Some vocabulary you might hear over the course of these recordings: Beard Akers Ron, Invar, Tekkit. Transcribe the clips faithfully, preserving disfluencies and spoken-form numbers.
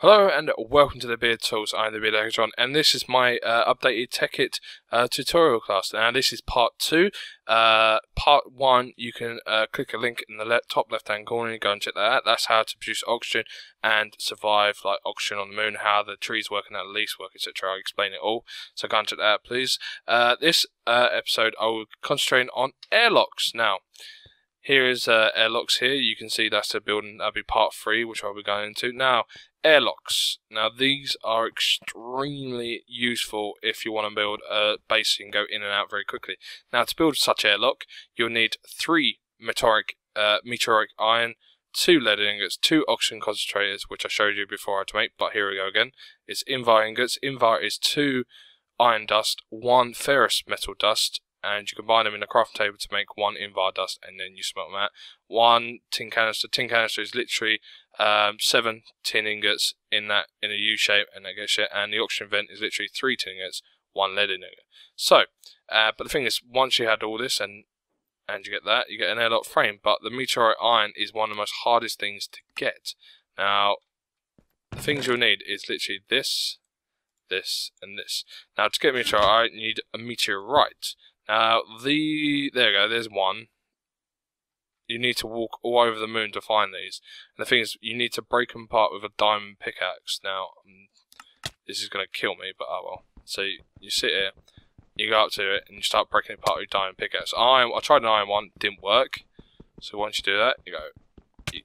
Hello and welcome to the Beard Tools. I'm the Beard Akers Ron, and this is my uh, updated Tekkit uh, tutorial class. Now this is part two. Uh, part one, you can uh, click a link in the le top left-hand corner and go and check that out. That's how to produce oxygen and survive like oxygen on the moon, how the trees work and how the leaves work, et cetera. I'll explain it all, so go and check that out, please. Uh, this uh, episode, I will concentrate on airlocks now. Here is uh, airlocks here. You can see that's the building. That'll be part three, which I'll be going into. Now, airlocks. Now, these are extremely useful if you want to build a base and go in and out very quickly. Now, to build such airlock, you'll need three meteoric, uh, meteoric iron, two lead ingots, two oxygen concentrators, which I showed you before how to make, but here we go again. It's Invar ingots. Invar is two iron dust, one ferrous metal dust, and you combine them in a crafting table to make one Invar dust, and then you smelt them out. One tin canister. Tin canister is literally um, seven tin ingots in that in a U shape, and that gets you. And the oxygen vent is literally three tin ingots, one lead ingot. So, uh, but the thing is, once you had all this, and and you get that, you get an airlock frame. But the meteorite iron is one of the most hardest things to get. Now, the things you'll need is literally this, this, and this. Now, to get meteorite iron, you need a meteorite. Now, the, there we go, there's one. You need to walk all over the moon to find these. And the thing is, you need to break them apart with a diamond pickaxe. Now, this is going to kill me, but oh well. So, you, you sit here, you go up to it, and you start breaking it apart with your diamond pickaxe. Iron, I tried an iron one, didn't work. So, once you do that, you go, you,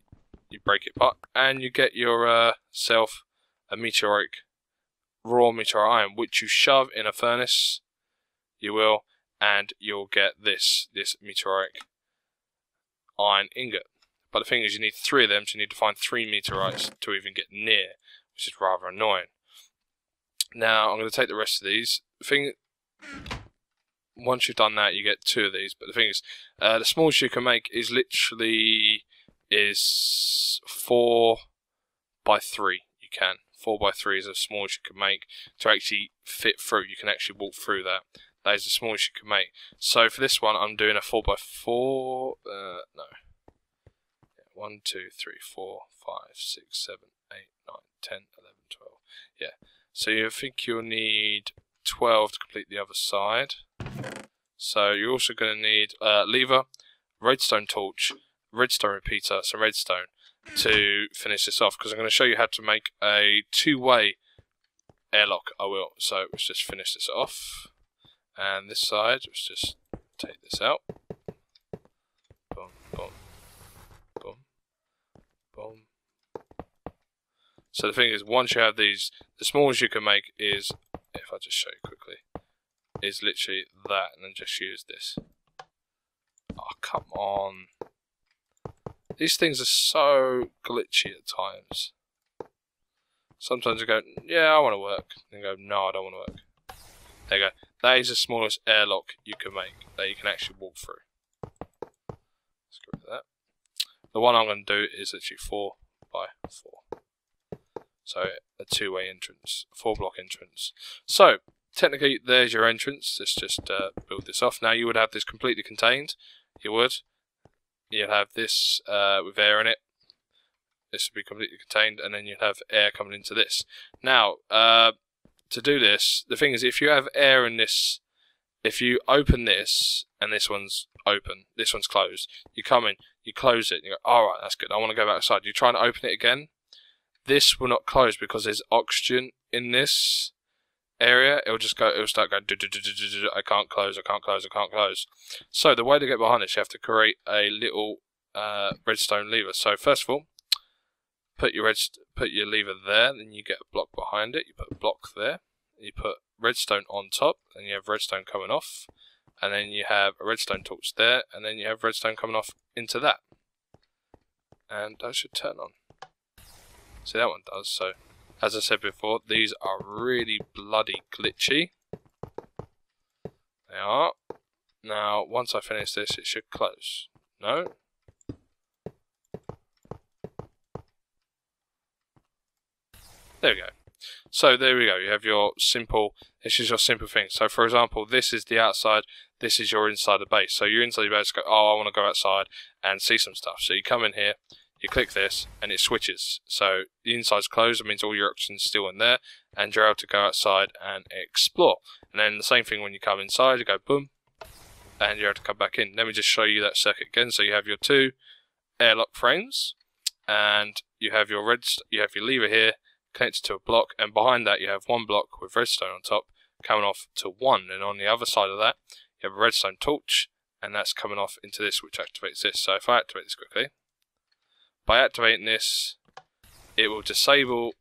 you break it apart, and you get yourself uh, a meteoric, raw meteoric iron, which you shove in a furnace. You will. And you'll get this, this meteoric iron ingot. But the thing is, you need three of them, so you need to find three meteorites to even get near, which is rather annoying. Now, I'm going to take the rest of these. The thing, once you've done that, you get two of these. But the thing is, uh, the smallest you can make is literally is four by three. You can four by three is the smallest you can make to actually fit through. You can actually walk through that. That is the smallest you can make. So for this one, I'm doing a four by four. Uh, no. one, two, three, four, five, six, seven, eight, nine, ten, eleven, twelve. Yeah. So you think you'll need twelve to complete the other side. So you're also going to need a uh, lever, redstone torch, redstone repeater, some redstone to finish this off. Because I'm going to show you how to make a two-way airlock. I will. So let's just finish this off. And this side, let's just take this out. Boom, boom, boom, boom. So the thing is, once you have these, the smallest you can make is, if I just show you quickly, is literally that, and then just use this. Oh, come on. These things are so glitchy at times. Sometimes you go, yeah, I want to work. And you go, no, I don't want to work. There you go. That is the smallest airlock you can make that you can actually walk through. Let's go with that. The one I'm going to do is actually four by four, so a two-way entrance, a four-block entrance. So technically, there's your entrance. Let's just uh, build this off. Now you would have this completely contained. You would. You'd have this uh, with air in it. This would be completely contained, and then you'd have air coming into this. Now. Uh, To do this, the thing is, if you have air in this, if you open this, and this one's open, this one's closed, you come in, you close it, and you go, alright, that's good, I want to go back outside. You try and open it again, this will not close because there's oxygen in this area, it'll just go, it'll start going, do, do, do, do, do, do, I can't close, I can't close, I can't close. So the way to get behind this, you have to create a little uh, redstone lever. So first of all, Put your, redst put your lever there, then you get a block behind it, you put a block there, you put redstone on top, and you have redstone coming off, and then you have a redstone torch there, and then you have redstone coming off into that. And that should turn on. See, that one does. So, as I said before, these are really bloody glitchy. They are. Now, once I finish this, it should close. No? There we go. So there we go. You have your simple, this is your simple thing. So for example, this is the outside, this is your inside the base. So your inside the base go, oh, I want to go outside and see some stuff. So you come in here, you click this and it switches. So the inside's closed, it means all your options still in there, and you're able to go outside and explore. And then the same thing when you come inside, you go boom, and you're able to come back in. Let me just show you that circuit again. So you have your two airlock frames, and you have your red, you have your lever here connected to a block, and behind that you have one block with redstone on top coming off to one, and on the other side of that you have a redstone torch, and that's coming off into this, which activates this. So if I activate this quickly, by activating this it will disable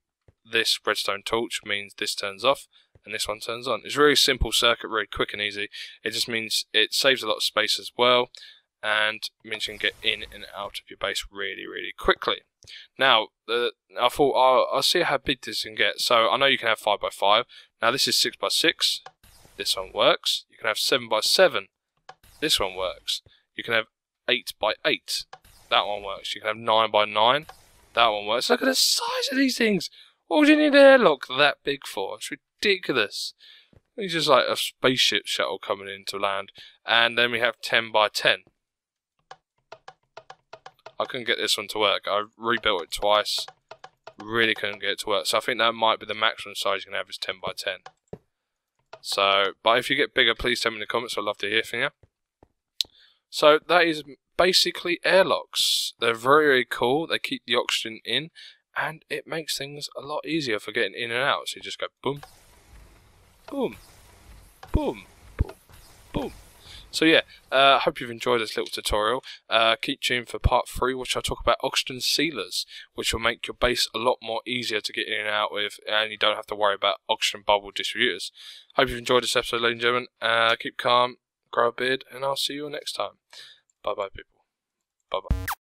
this redstone torch, means this turns off and this one turns on. It's a very simple circuit, very quick and easy. It just means it saves a lot of space as well, and means you can get in and out of your base really, really quickly. Now, uh, I thought I'll, I'll see how big this can get. So I know you can have five by five. Now this is six by six. This one works. You can have seven by seven. This one works. You can have eight by eight. That one works. You can have nine by nine. That one works. Look at the size of these things. What would you need an airlock that big for? It's ridiculous. It's just like a spaceship shuttle coming in to land. And then we have ten by ten. I couldn't get this one to work. I rebuilt it twice. Really couldn't get it to work. So I think that might be the maximum size you can have is ten by ten. So, but if you get bigger, please tell me in the comments. I'd love to hear from you. So that is basically airlocks. They're very, very cool. They keep the oxygen in, and it makes things a lot easier for getting in and out. So you just go boom, boom, boom, boom, boom. So yeah, I uh, hope you've enjoyed this little tutorial. Uh, keep tuned for part three, which I'll talk about oxygen sealers, which will make your base a lot more easier to get in and out with, and you don't have to worry about oxygen bubble distributors. Hope you've enjoyed this episode, ladies and gentlemen. Uh, keep calm, grow a beard, and I'll see you all next time. Bye-bye, people. Bye-bye.